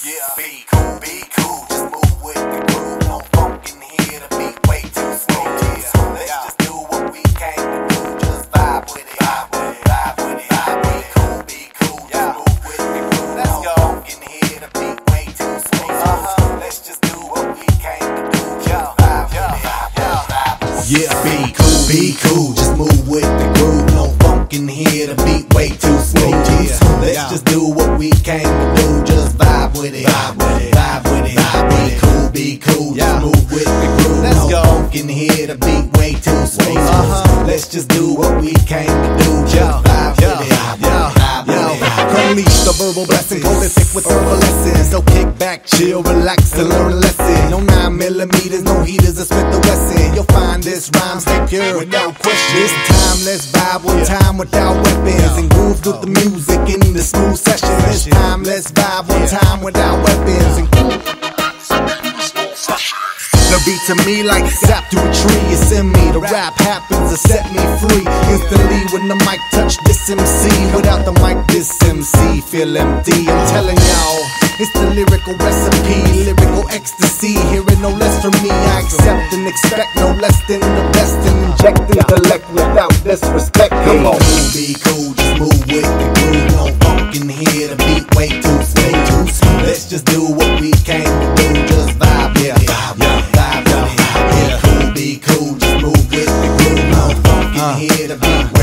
Yeah, be cool, just move with the groove. No funk in here, the beat way too smooth. Yeah, let's just do what we came to do. Just vibe with it, vibe with it. Be cool, yeah. Just move with the groove. Let's go. No funk in here, the beat way too smooth. Let's just do what we came to do. Just vibe with it. Yeah, be cool, just move with the groove. No funk in here, the beat way too smooth. Yeah, let's just do what we came to do. Just vibe with it. Be cool, yeah. Just move with the groove. Let's go. No funk in here, the beat way too smooth. Let's just do what we came to do. Just vibe with it. Unleash the verbal blessing, prolific with herbal lessons. So kick back, chill, relax, and learn a lesson. No 9mm, no heaters, or Smith & Wesson. You'll find this rhyme stay pure without question. This time, let's vibe one time without weapons, and groove with the music in the smooth session. This time, let's vibe one time without weapons, and the beat to me like sap through a tree. It's in me, the rap happens to set me free. Instantly when the mic touch this MC, without the mic this MC feel empty. I'm telling y'all, it's the lyrical recipe, lyrical ecstasy. Hearing no less from me, I accept and expect no less than the best, and inject intellect without disrespect. Come on, be cool, just move with the groove. No funk in here, the beat way too smooth. Let's just do what we came to do. Just vibe, yeah. Vibe, yeah. Be cool, just move with the groove. No funk in here, the beat way